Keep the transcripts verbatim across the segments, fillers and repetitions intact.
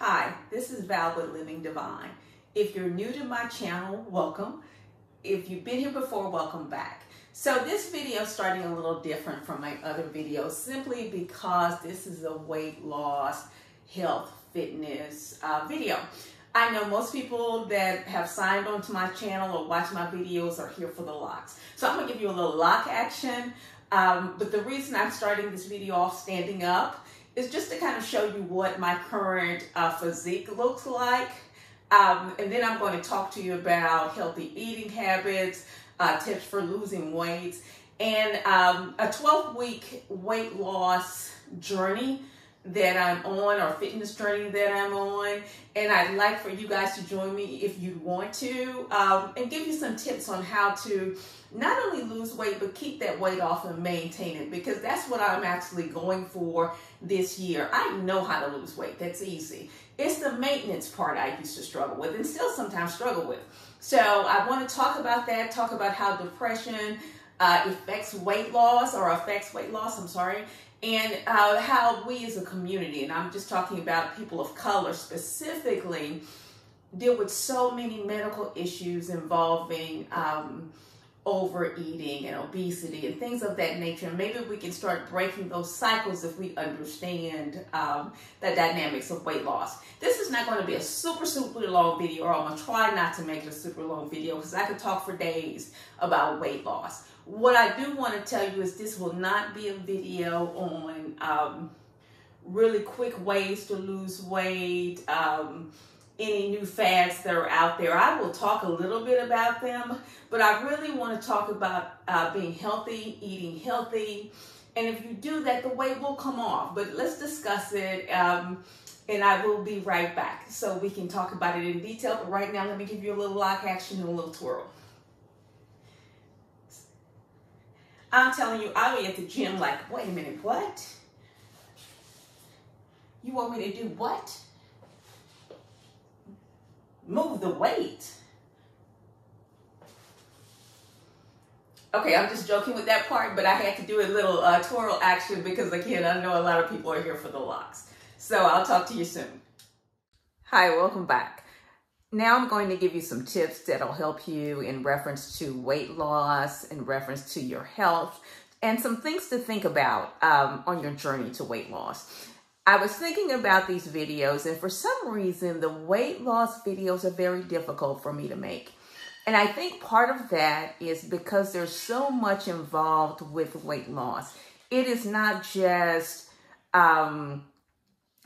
Hi, this is Val with Living Divine. If you're new to my channel, welcome. If you've been here before, welcome back. So this video is starting a little different from my other videos simply because this is a weight loss, health, fitness uh, video. I know most people that have signed on to my channel or watch my videos are here for the locks. So I'm gonna give you a little lock action. Um, but the reason I'm starting this video off standing up is just to kind of show you what my current uh, physique looks like. Um, and then I'm going to talk to you about healthy eating habits, uh, tips for losing weight, and um, a twelve week weight loss journey that I'm on, or fitness journey that I'm on. And I'd like for you guys to join me if you want to, um, and give you some tips on how to not only lose weight, but keep that weight off and maintain it, because that's what I'm actually going for this year. I know how to lose weight. That's easy. It's the maintenance part I used to struggle with and still sometimes struggle with. So I want to talk about that, talk about how depression uh, affects weight loss or affects weight loss, I'm sorry, and uh, how we as a community, and I'm just talking about people of color specifically, deal with so many medical issues involving um, overeating and obesity and things of that nature. And maybe we can start breaking those cycles if we understand um, the dynamics of weight loss. This is not going to be a super, super long video, or I'm going to try not to make it a super long video because I could talk for days about weight loss. What I do want to tell you is this will not be a video on um, really quick ways to lose weight, um, any new fads that are out there. I will talk a little bit about them, but I really want to talk about uh, being healthy, eating healthy. And if you do that, the weight will come off, but let's discuss it. Um, and I will be right back so we can talk about it in detail. But right now, let me give you a little lock action and a little twirl. I'm telling you, I was at the gym like, wait a minute, what? You want me to do what? Move the weight. Okay, I'm just joking with that part, but I had to do a little uh, twirl action because, again, I know a lot of people are here for the locks. So I'll talk to you soon. Hi, welcome back. Now I'm going to give you some tips that'll help you in reference to weight loss, in reference to your health, and some things to think about um, on your journey to weight loss. I was thinking about these videos, and for some reason, the weight loss videos are very difficult for me to make. And I think part of that is because there's so much involved with weight loss. It is not just, um,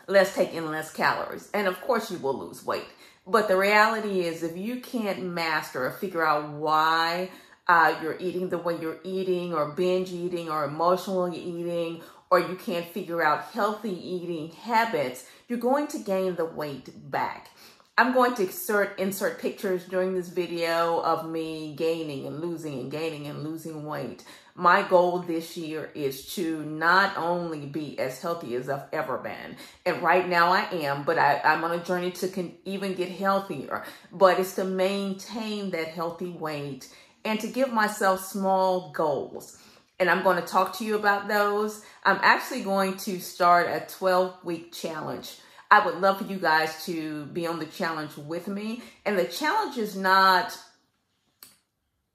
let's take in less calories. And of course you will lose weight. But the reality is, if you can't master or figure out why uh, you're eating the way you're eating, or binge eating, or emotional eating, or you can't figure out healthy eating habits, you're going to gain the weight back. I'm going to insert, insert pictures during this video of me gaining and losing and gaining and losing weight. My goal this year is to not only be as healthy as I've ever been, and right now I am, but I, I'm on a journey to can even get healthier, but it's to maintain that healthy weight and to give myself small goals. And I'm going to talk to you about those. I'm actually going to start a twelve week challenge. I would love for you guys to be on the challenge with me. And the challenge is not,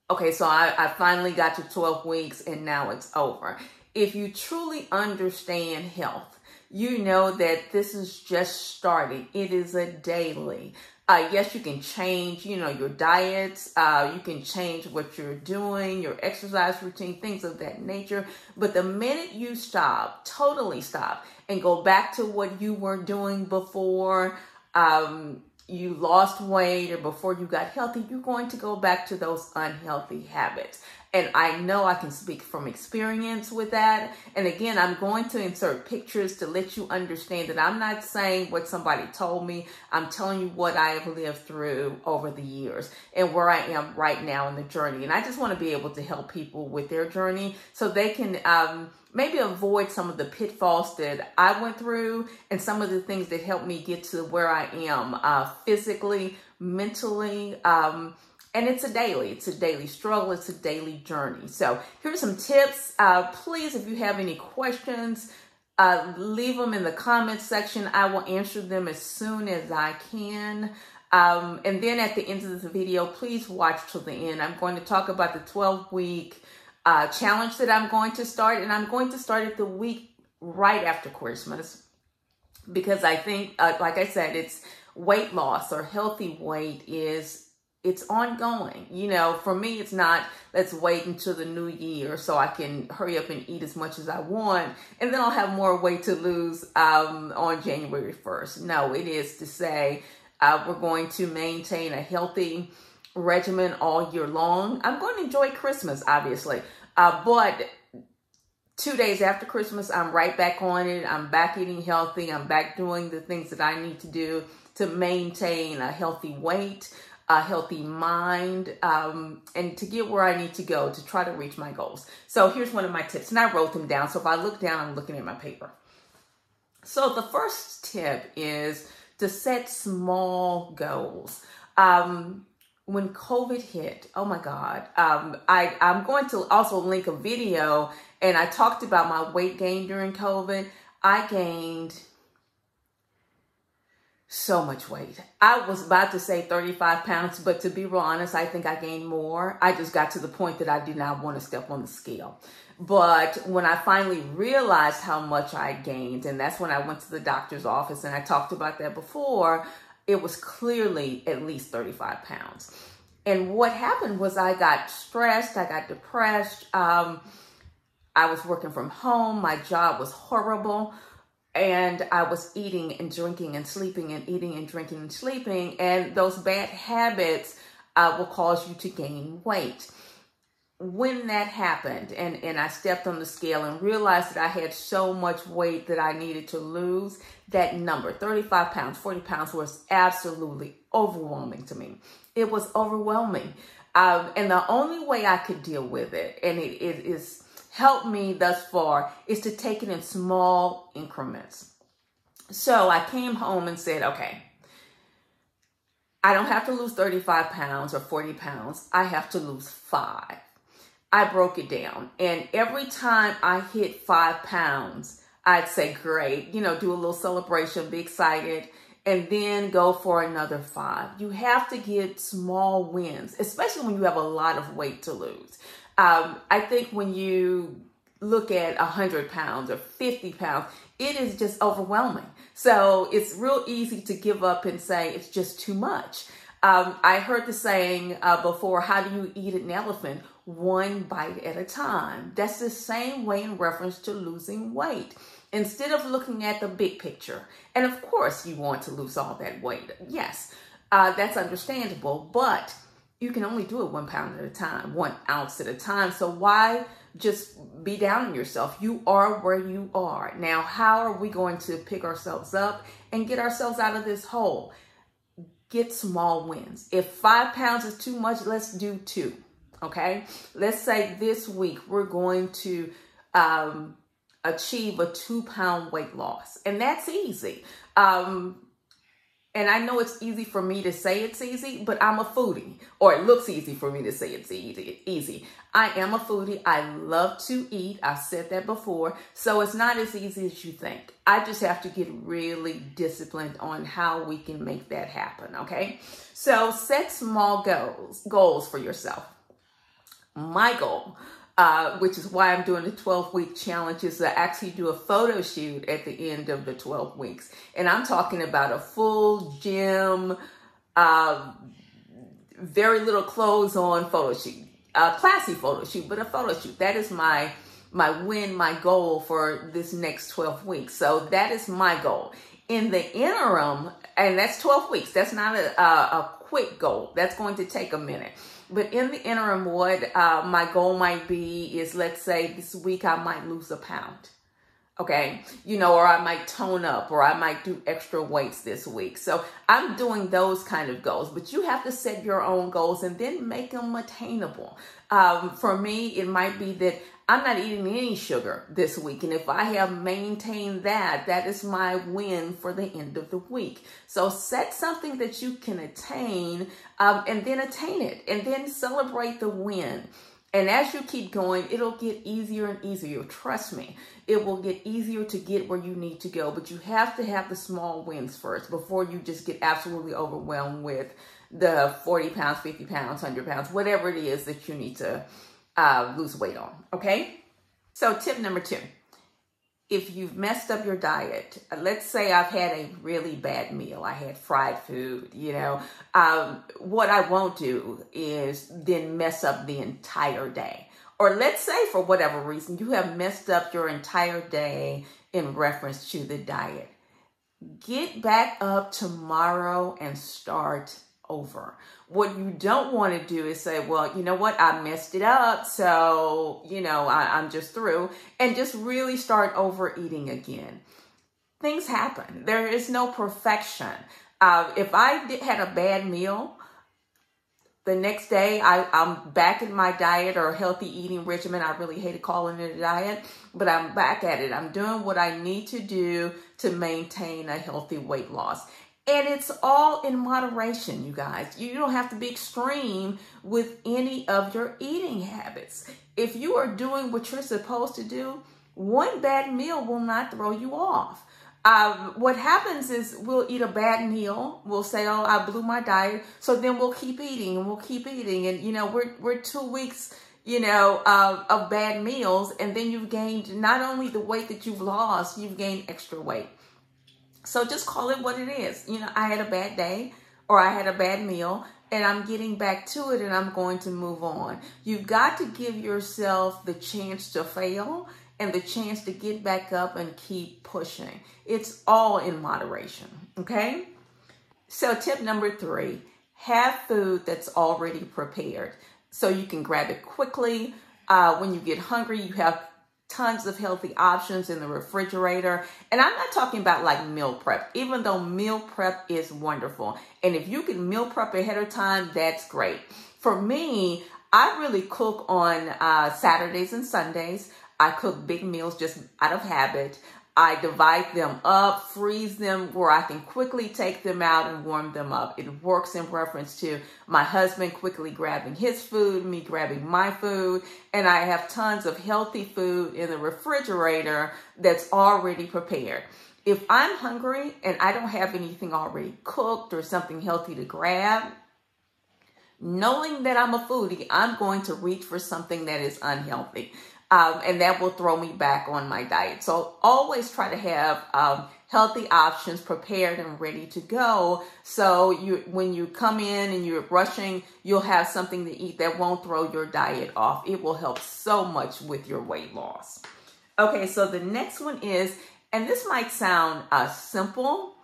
okay, so I, I finally got to twelve weeks and now it's over. If you truly understand health, you know that this is just starting. It is a daily. Uh, yes, you can change, you know, your diets, uh, you can change what you're doing, your exercise routine, things of that nature. But the minute you stop, totally stop, and go back to what you were doing before um, you lost weight or before you got healthy, you're going to go back to those unhealthy habits. And I know I can speak from experience with that. And again, I'm going to insert pictures to let you understand that I'm not saying what somebody told me. I'm telling you what I have lived through over the years and where I am right now in the journey. And I just want to be able to help people with their journey so they can um, maybe avoid some of the pitfalls that I went through and some of the things that helped me get to where I am uh, physically, mentally, um, and it's a daily, it's a daily struggle, it's a daily journey. So here's some tips. Uh, please, if you have any questions, Uh, leave them in the comments section. I will answer them as soon as I can. Um, and then at the end of this video, please watch till the end. I'm going to talk about the twelve week uh, challenge that I'm going to start. And I'm going to start it the week right after Christmas, because I think, uh, like I said, it's weight loss or healthy weight is it's ongoing. You know, for me, it's not, let's wait until the new year so I can hurry up and eat as much as I want, and then I'll have more weight to lose um, on January first. No, it is to say uh, we're going to maintain a healthy regimen all year long. I'm going to enjoy Christmas, obviously, uh, but two days after Christmas, I'm right back on it. I'm back eating healthy. I'm back doing the things that I need to do to maintain a healthy weight, a healthy mind, um, and to get where I need to go to try to reach my goals. So here's one of my tips, and I wrote them down. So if I look down, I'm looking at my paper. So the first tip is to set small goals. Um, when COVID hit, oh my God, um, I, I'm going to also link a video, and I talked about my weight gain during COVID. I gained so much weight. I was about to say thirty-five pounds, but to be real honest, I think I gained more. I just got to the point that I did not want to step on the scale. But when I finally realized how much I gained, and that's when I went to the doctor's office, and I talked about that before, it was clearly at least thirty-five pounds. And what happened was I got stressed, I got depressed. Um, I was working from home, my job was horrible. And I was eating and drinking and sleeping and eating and drinking and sleeping. And those bad habits uh, will cause you to gain weight. When that happened and, and I stepped on the scale and realized that I had so much weight that I needed to lose, that number, thirty-five pounds, forty pounds, was absolutely overwhelming to me. It was overwhelming. Um, and the only way I could deal with it, and it is helped me thus far, is to take it in small increments. So I came home and said, okay, I don't have to lose thirty-five pounds or forty pounds. I have to lose five. I broke it down. And every time I hit five pounds, I'd say, great, you know, do a little celebration, be excited, and then go for another five. You have to get small wins, especially when you have a lot of weight to lose. Um, I think when you look at one hundred pounds or fifty pounds, it is just overwhelming. So it's real easy to give up and say it's just too much. Um, I heard the saying uh, before, how do you eat an elephant? One bite at a time. That's the same way in reference to losing weight. Instead of looking at the big picture, and of course you want to lose all that weight. Yes, uh, that's understandable, but you can only do it one pound at a time, one ounce at a time. So why just be down on yourself? You are where you are. Now, how are we going to pick ourselves up and get ourselves out of this hole? Get small wins. If five pounds is too much, let's do two, okay? Let's say this week we're going to um, achieve a two pound weight loss. And that's easy. Um, And I know it's easy for me to say it's easy, but I'm a foodie, or it looks easy for me to say it's easy. easy. I am a foodie. I love to eat. I've said that before. So it's not as easy as you think. I just have to get really disciplined on how we can make that happen, okay? So set small goals, goals for yourself. My goal, uh, which is why I'm doing the twelve week challenge, is to actually do a photo shoot at the end of the twelve weeks. And I'm talking about a full gym, uh, very little clothes on photo shoot, a classy photo shoot, but a photo shoot. That is my, my win, my goal for this next twelve weeks. So that is my goal. In the interim, and that's twelve weeks, that's not a, a, a quick goal. That's going to take a minute. But in the interim, what uh, my goal might be is, let's say this week I might lose a pound, okay? You know, or I might tone up, or I might do extra weights this week. So I'm doing those kind of goals, but you have to set your own goals and then make them attainable. Um, for me, it might be that I'm not eating any sugar this week. And if I have maintained that, that is my win for the end of the week. So set something that you can attain um, and then attain it and then celebrate the win. And as you keep going, it'll get easier and easier. Trust me, it will get easier to get where you need to go. But you have to have the small wins first before you just get absolutely overwhelmed with the forty pounds, fifty pounds, one hundred pounds, whatever it is that you need to uh, lose weight on, okay? So tip number two, if you've messed up your diet, let's say I've had a really bad meal. I had fried food, you know. Um, what I won't do is then mess up the entire day. Or let's say for whatever reason, you have messed up your entire day in reference to the diet. Get back up tomorrow and start over. What you don't want to do is say, well, you know what? I messed it up. So, you know, I, I'm just through, and just really start overeating again. Things happen. There is no perfection. Uh, if I did, had a bad meal, the next day I, I'm back in my diet or healthy eating regimen. I really hated calling it a diet, but I'm back at it. I'm doing what I need to do to maintain a healthy weight loss. And it's all in moderation, you guys. You don't have to be extreme with any of your eating habits. If you are doing what you're supposed to do, one bad meal will not throw you off. Um, what happens is we'll eat a bad meal. We'll say, oh, I blew my diet. So then we'll keep eating and we'll keep eating. And, you know, we're, we're two weeks, you know, uh, of bad meals. And then you've gained not only the weight that you've lost, you've gained extra weight. So just call it what it is. You know, I had a bad day or I had a bad meal, and I'm getting back to it and I'm going to move on. You've got to give yourself the chance to fail and the chance to get back up and keep pushing. It's all in moderation, okay? So tip number three, have food that's already prepared so you can grab it quickly. Uh, when you get hungry, you have tons of healthy options in the refrigerator. And I'm not talking about like meal prep, even though meal prep is wonderful. And if you can meal prep ahead of time, that's great. For me, I really cook on uh, Saturdays and Sundays. I cook big meals just out of habit. I divide them up, freeze them where I can quickly take them out and warm them up. It works in reference to my husband quickly grabbing his food, me grabbing my food, and I have tons of healthy food in the refrigerator that's already prepared. If I'm hungry and I don't have anything already cooked or something healthy to grab, knowing that I'm a foodie, I'm going to reach for something that is unhealthy. Um, and that will throw me back on my diet. So always try to have um, healthy options prepared and ready to go. So you, when you come in and you're rushing, you'll have something to eat that won't throw your diet off. It will help so much with your weight loss. Okay, so the next one is, and this might sound uh, simple,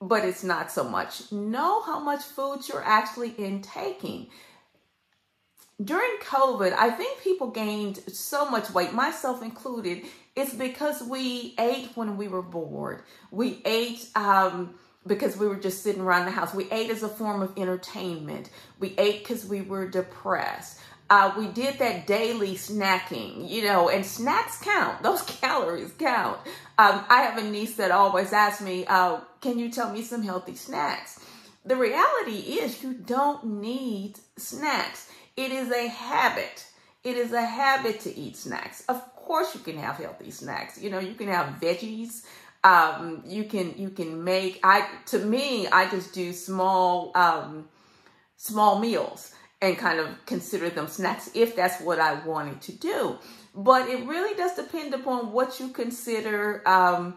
but it's not so much. Know how much food you're actually intaking. During COVID, I think people gained so much weight, myself included. It's because we ate when we were bored. We ate um, because we were just sitting around the house. We ate as a form of entertainment. We ate because we were depressed. Uh, we did that daily snacking, you know, and snacks count. Those calories count. Um, I have a niece that always asks me, uh, can you tell me some healthy snacks? The reality is you don't need snacks. It is a habit. It is a habit to eat snacks. Of course you can have healthy snacks. You know, you can have veggies. Um, you can, you can make, I, to me, I just do small, um, small meals and kind of consider them snacks if that's what I wanted to do. But it really does depend upon what you consider, um,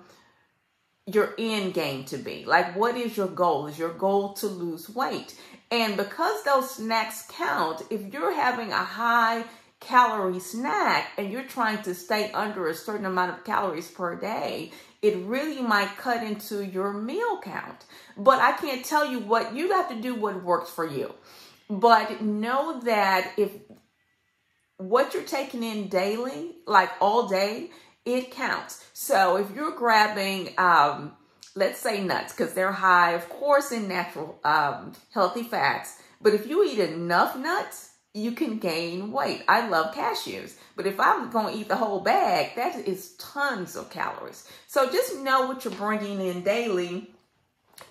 your end game to be. Like, what is your goal? Is your goal to lose weight? And because those snacks count, if you're having a high calorie snack and you're trying to stay under a certain amount of calories per day, it really might cut into your meal count. But I can't tell you what, you have to do what works for you. But know that if what you're taking in daily, like all day, it counts. So if you're grabbing, um, let's say nuts, because they're high, of course, in natural, um, healthy fats. But if you eat enough nuts, you can gain weight. I love cashews, but if I'm going to eat the whole bag, that is tons of calories. So just know what you're bringing in daily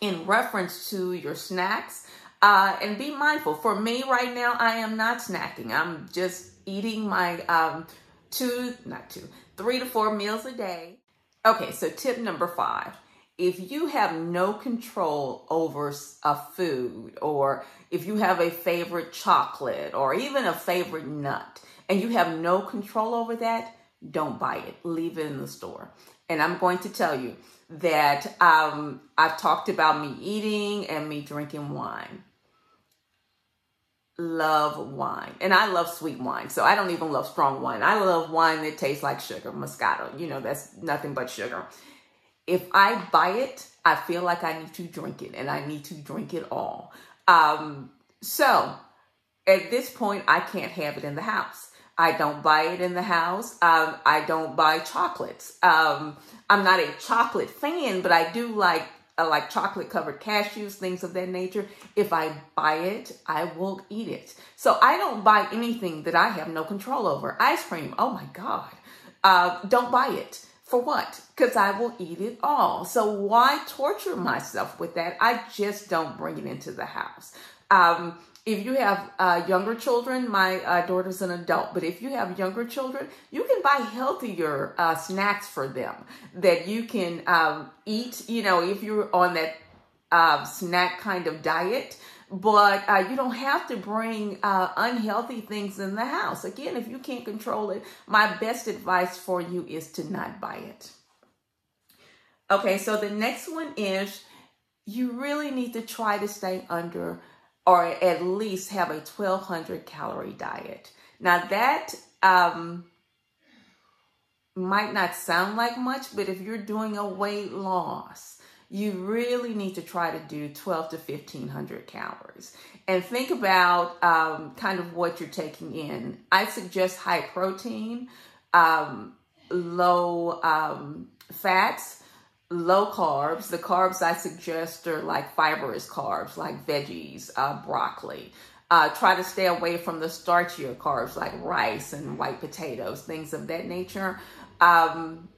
in reference to your snacks, uh, and be mindful. For me right now, I am not snacking. I'm just eating my um, two, not two, three to four meals a day. Okay, so tip number five. If you have no control over a food, or if you have a favorite chocolate or even a favorite nut and you have no control over that, don't buy it. Leave it in the store. And I'm going to tell you that um, I've talked about me eating and me drinking wine. Love wine. And I love sweet wine. So I don't even love strong wine. I love wine that tastes like sugar, Moscato. You know, that's nothing but sugar. If I buy it, I feel like I need to drink it, and I need to drink it all. Um, so at this point, I can't have it in the house. I don't buy it in the house. Um, I don't buy chocolates. Um, I'm not a chocolate fan, but I do like I like chocolate covered cashews, things of that nature. If I buy it, I will eat it. So I don't buy anything that I have no control over. Ice cream, oh my God, uh, don't buy it. For what? Because I will eat it all. So why torture myself with that? I just don't bring it into the house. Um, if you have uh, younger children, my uh, daughter's an adult, but if you have younger children, you can buy healthier uh, snacks for them that you can um, eat, you know, if you're on that uh, snack kind of diet. But uh, you don't have to bring uh, unhealthy things in the house. Again, if you can't control it, my best advice for you is to not buy it. Okay, so the next one is you really need to try to stay under or at least have a twelve hundred calorie diet. Now that um, might not sound like much, but if you're doing a weight loss, you really need to try to do twelve to fifteen hundred calories. And think about um, kind of what you're taking in. I suggest high protein, um, low um, fats, low carbs. The carbs I suggest are like fibrous carbs, like veggies, uh, broccoli. Uh, try to stay away from the starchier carbs like rice and white potatoes, things of that nature. Um,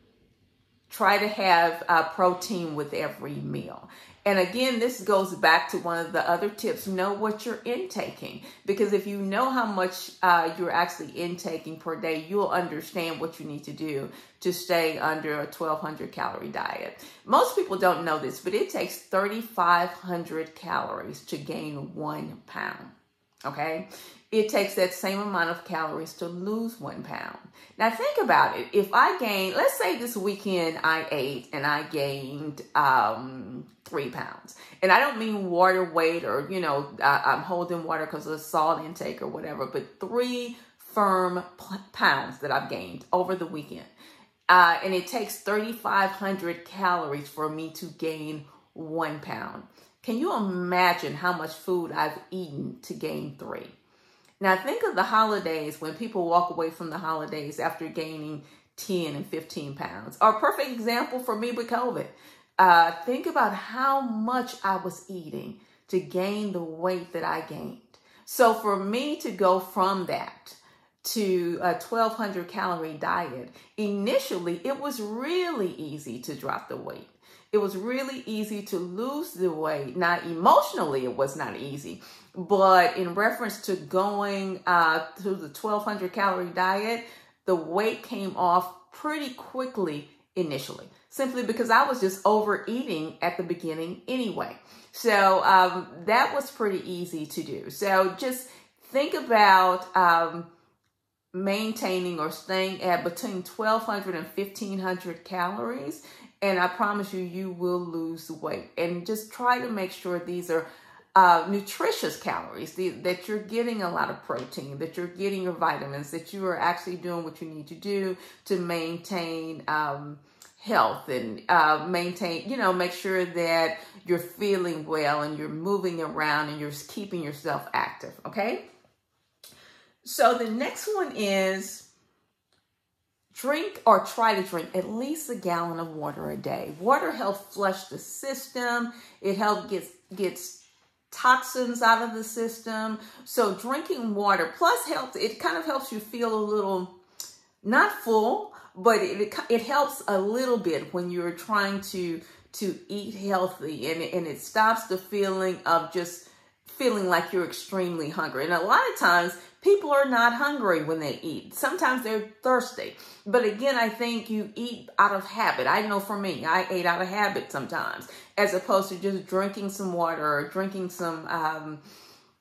Try to have uh, protein with every meal. And again, this goes back to one of the other tips. Know what you're intaking. Because if you know how much uh, you're actually intaking per day, you'll understand what you need to do to stay under a twelve hundred calorie diet. Most people don't know this, but it takes thirty-five hundred calories to gain one pound. Okay? It takes that same amount of calories to lose one pound. Now think about it. If I gain, let's say this weekend I ate and I gained um, three pounds. And I don't mean water weight or, you know, I, I'm holding water because of the salt intake or whatever, but three firm pounds that I've gained over the weekend. Uh, and it takes thirty-five hundred calories for me to gain one pound. Can you imagine how much food I've eaten to gain three? Now think of the holidays when people walk away from the holidays after gaining ten and fifteen pounds. Or a perfect example for me with COVID. Uh, think about how much I was eating to gain the weight that I gained. So for me to go from that to a twelve hundred calorie diet, initially it was really easy to drop the weight. It was really easy to lose the weight. Now, emotionally, it was not easy. But in reference to going uh, to the twelve hundred calorie diet, the weight came off pretty quickly initially, simply because I was just overeating at the beginning anyway. So um, that was pretty easy to do. So just think about um, maintaining or staying at between twelve hundred and fifteen hundred calories. And I promise you, you will lose weight. And just try to make sure these are uh, nutritious calories, the, that you're getting a lot of protein, that you're getting your vitamins, that you are actually doing what you need to do to maintain um, health and uh, maintain, you know, make sure that you're feeling well and you're moving around and you're keeping yourself active, okay? So the next one is, drink or try to drink at least a gallon of water a day. Water helps flush the system. It helps get gets toxins out of the system. So drinking water plus helps. It kind of helps you feel a little not full, but it it helps a little bit when you're trying to to eat healthy, and and it stops the feeling of just feeling like you're extremely hungry. And a lot of times people are not hungry when they eat. Sometimes they're thirsty. But again, I think you eat out of habit. I know for me, I ate out of habit sometimes, as opposed to just drinking some water or drinking some um,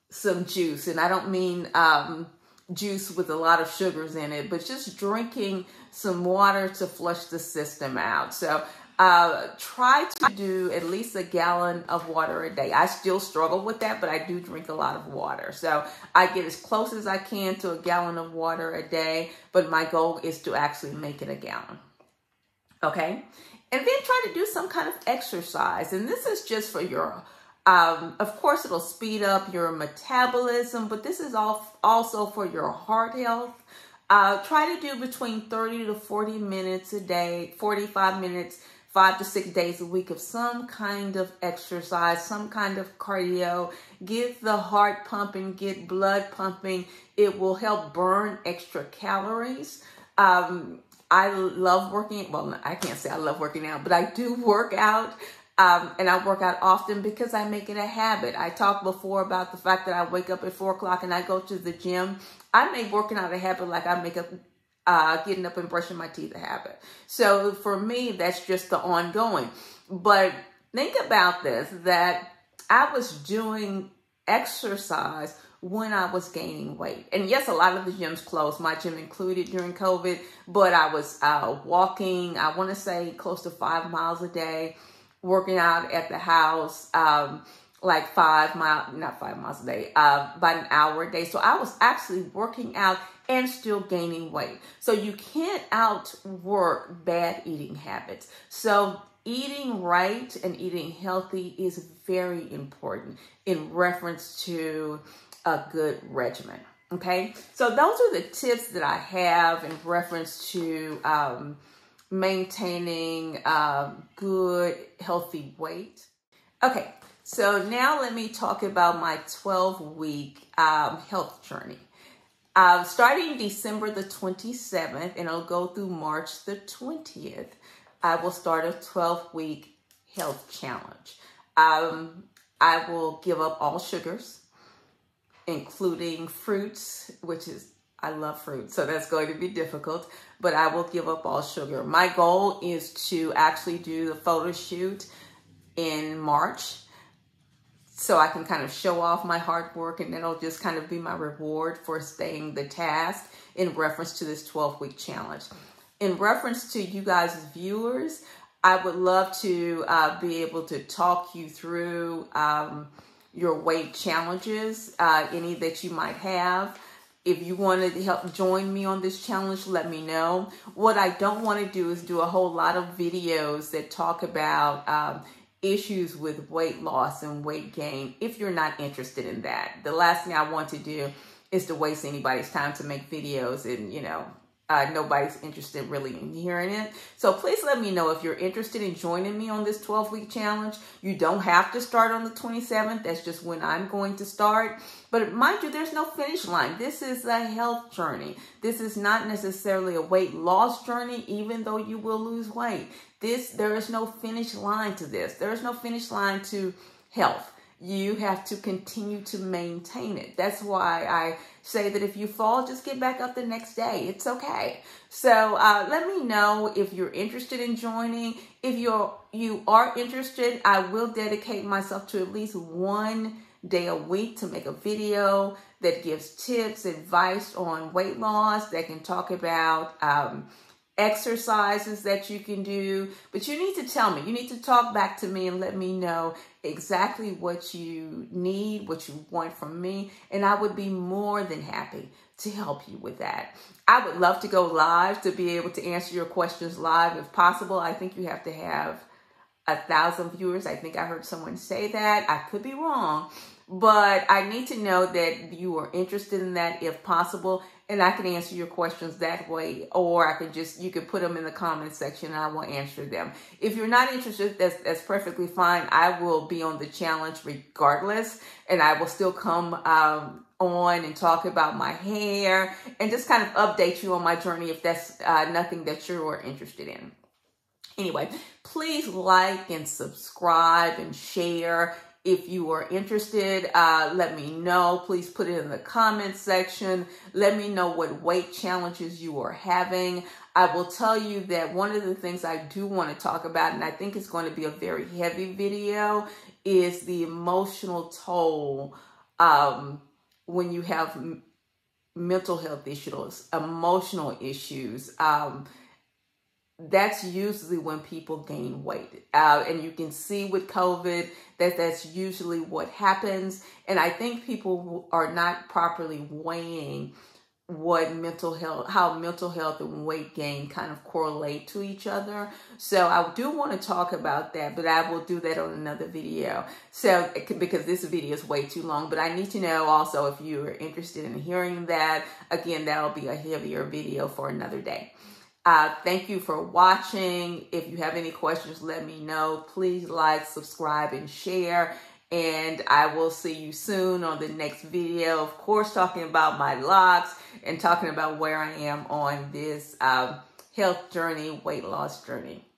some juice. And I don't mean um, juice with a lot of sugars in it, but just drinking some water to flush the system out. So uh, try to do at least a gallon of water a day. I still struggle with that, but I do drink a lot of water. So I get as close as I can to a gallon of water a day, but my goal is to actually make it a gallon. Okay. And then try to do some kind of exercise. And this is just for your, um, of course it'll speed up your metabolism, but this is all also for your heart health. Uh, try to do between thirty to forty minutes a day, forty-five minutes, five to six days a week of some kind of exercise, some kind of cardio. Get the heart pumping, get blood pumping. It will help burn extra calories. Um, I love working. Well, I can't say I love working out, but I do work out. Um, and I work out often because I make it a habit. I talked before about the fact that I wake up at four o'clock and I go to the gym. I make working out a habit like I make up, uh, getting up and brushing my teeth a habit. So for me, that's just the ongoing. But think about this, that I was doing exercise when I was gaining weight. And yes, a lot of the gyms closed, my gym included, during COVID, but I was uh, walking, I want to say close to five miles a day, working out at the house, um, like five miles, not five miles a day, uh, about an hour a day. So I was actually working out and still gaining weight. So you can't outwork bad eating habits. So eating right and eating healthy is very important in reference to a good regimen. Okay. So those are the tips that I have in reference to, um, maintaining uh, good, healthy weight. Okay, so now let me talk about my twelve-week um, health journey. Uh, starting December the twenty-seventh, and it'll go through March the twentieth, I will start a twelve-week health challenge. Um, I will give up all sugars, including fruits, which is I love fruit, so that's going to be difficult, but I will give up all sugar. My goal is to actually do the photo shoot in March so I can kind of show off my hard work, and it'll just kind of be my reward for staying the task in reference to this twelve-week challenge. In reference to you guys as viewers, I would love to uh, be able to talk you through um, your weight challenges, uh, any that you might have. If you want to help join me on this challenge, let me know. What I don't want to do is do a whole lot of videos that talk about um, issues with weight loss and weight gain if you're not interested in that. The last thing I want to do is to waste anybody's time to make videos and, you know, uh, nobody's interested really in hearing it. So please let me know if you're interested in joining me on this twelve-week challenge. You don't have to start on the twenty-seventh. That's just when I'm going to start. But mind you, there's no finish line. This is a health journey. This is not necessarily a weight loss journey, even though you will lose weight. This, there is no finish line to this. There is no finish line to health. You have to continue to maintain it. That's why I say that if you fall, just get back up the next day. It's okay. So uh, let me know if you're interested in joining. If you're, you are interested, I will dedicate myself to at least one day a week to make a video that gives tips, advice on weight loss, that can talk about um, exercises that you can do. But you need to tell me, you need to talk back to me and let me know exactly what you need, what you want from me. And I would be more than happy to help you with that. I would love to go live to be able to answer your questions live if possible. I think you have to have a thousand viewers. I think I heard someone say that. I could be wrong, but I need to know that you are interested in that if possible, and I can answer your questions that way, or I can just, you can put them in the comment section and I will answer them. If you're not interested, that's, that's perfectly fine. I will be on the challenge regardless, and I will still come um, on and talk about my hair and just kind of update you on my journey if that's uh, nothing that you're interested in. Anyway, please like and subscribe and share. If you are interested, uh, let me know. Please put it in the comments section. Let me know what weight challenges you are having. I will tell you that one of the things I do want to talk about, and I think it's going to be a very heavy video, is the emotional toll um, when you have m- mental health issues, emotional issues. Um, that's usually when people gain weight. Uh, and you can see with COVID that that's usually what happens. And I think people are not properly weighing what mental health, how mental health and weight gain kind of correlate to each other. So I do want to talk about that, but I will do that on another video. So, because this video is way too long, but I need to know also if you are interested in hearing that. Again, that'll be a heavier video for another day. Uh, thank you for watching. If you have any questions, let me know. Please like, subscribe, and share. And I will see you soon on the next video. Of course, talking about my locks and talking about where I am on this um, health journey, weight loss journey.